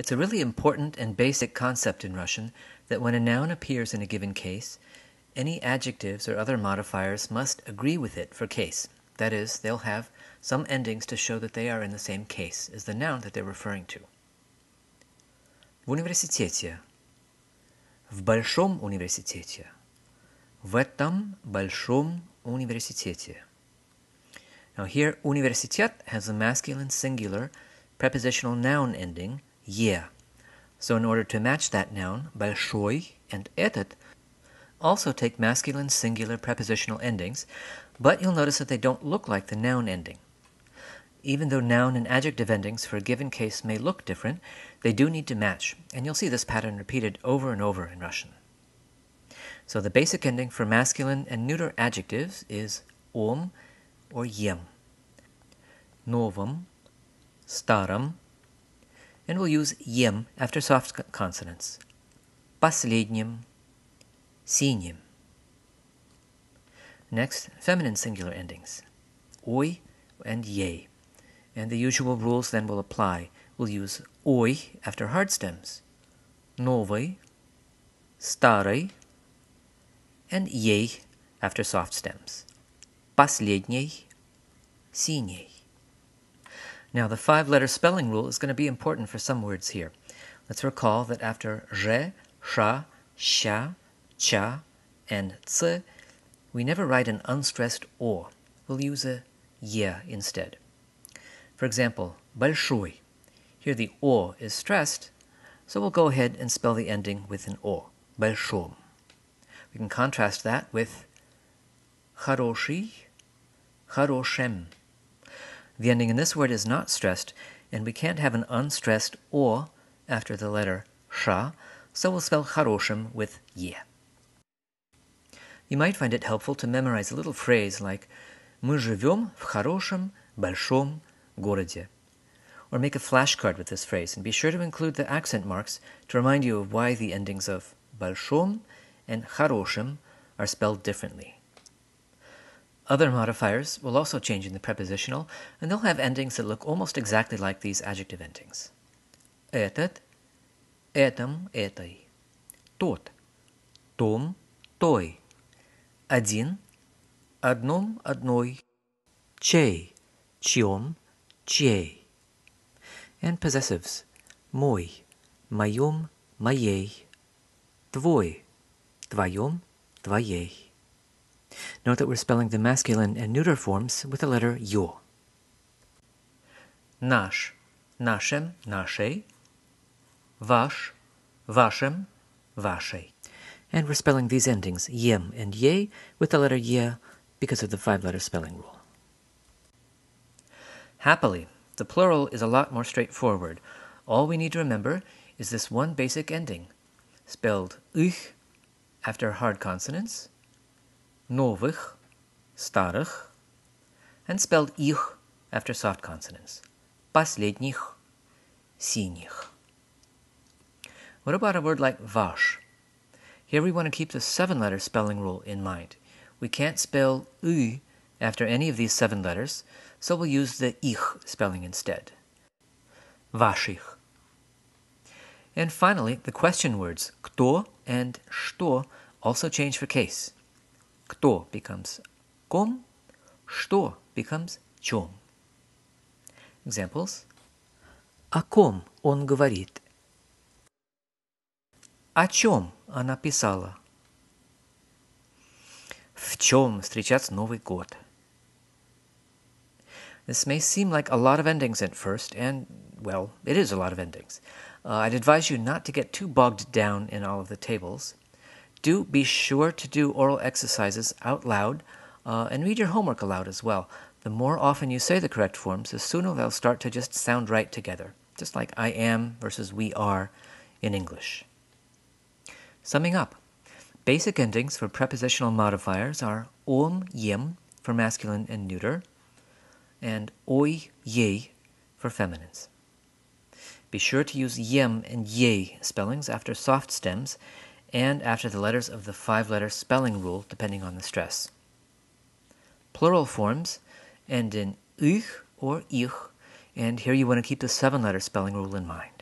It's a really important and basic concept in Russian that when a noun appears in a given case, any adjectives or other modifiers must agree with it for case. That is, they'll have some endings to show that they are in the same case as the noun that they're referring to. В университете. В большом университете. В этом большом университете. Now here, университет has a masculine singular prepositional noun ending, е. So in order to match that noun, большой and этот also take masculine singular prepositional endings, but you'll notice that they don't look like the noun ending. Even though noun and adjective endings for a given case may look different, they do need to match, and you'll see this pattern repeated over and over in Russian. So the basic ending for masculine and neuter adjectives is om or yem, novom, starom, and we'll use yem after soft consonants, последним, синим. Next, feminine singular endings, ой and ей, and the usual rules then will apply. We'll use ой after hard stems, новый, старый, and ей after soft stems, последней, синей. Now the five-letter spelling rule is going to be important for some words here. Let's recall that after же, ша, ща, ча, and ц, we never write an unstressed о. We'll use a е instead. For example, большой. Here the о is stressed, so we'll go ahead and spell the ending with an о, большом. We can contrast that with хороший, хорошем. The ending in this word is not stressed, and we can't have an unstressed о after the letter ша, so we'll spell хорошим with е. You might find it helpful to memorize a little phrase like мы живем в хорошем, большом городе. Or make a flashcard with this phrase, and be sure to include the accent marks to remind you of why the endings of большом and хорошем are spelled differently. Other modifiers will also change in the prepositional, and they'll have endings that look almost exactly like these adjective endings. Этот, этом, этой. Тот, том, той. Один, одном, одной. Чей, чьем, чей. And possessives. Мой, моем, моей. Твой, твоем, твоей. Note that we're spelling the masculine and neuter forms with the letter yo. Наш, нашем, нашей. Ваш, вашем, вашей. And we're spelling these endings, yem and ye, with the letter ye because of the five-letter spelling rule. Happily, the plural is a lot more straightforward. All we need to remember is this one basic ending, spelled ich after hard consonants, новых, старых, and spelled их after soft consonants, последних, синих. What about a word like ваш? Here we want to keep the seven-letter spelling rule in mind. We can't spell ü after any of these seven letters, so we'll use the ich spelling instead. Ваших. And finally, the question words кто and что also change for case. Кто becomes ком, что becomes чем. Examples. О ком он говорит? О чем она писала? В чем встречать Новый год? This may seem like a lot of endings at first, and, well, it is a lot of endings. I'd advise you not to get too bogged down in all of the tables. Do be sure to do oral exercises out loud and read your homework aloud as well. The more often you say the correct forms, the sooner they'll start to just sound right together, just like I am versus we are in English. Summing up, basic endings for prepositional modifiers are om, yem for masculine and neuter, and oi, ye for feminines. Be sure to use yem and ye spellings after soft stems and after the letters of the five-letter spelling rule, depending on the stress. Plural forms end in ich or ich, and here you want to keep the seven-letter spelling rule in mind.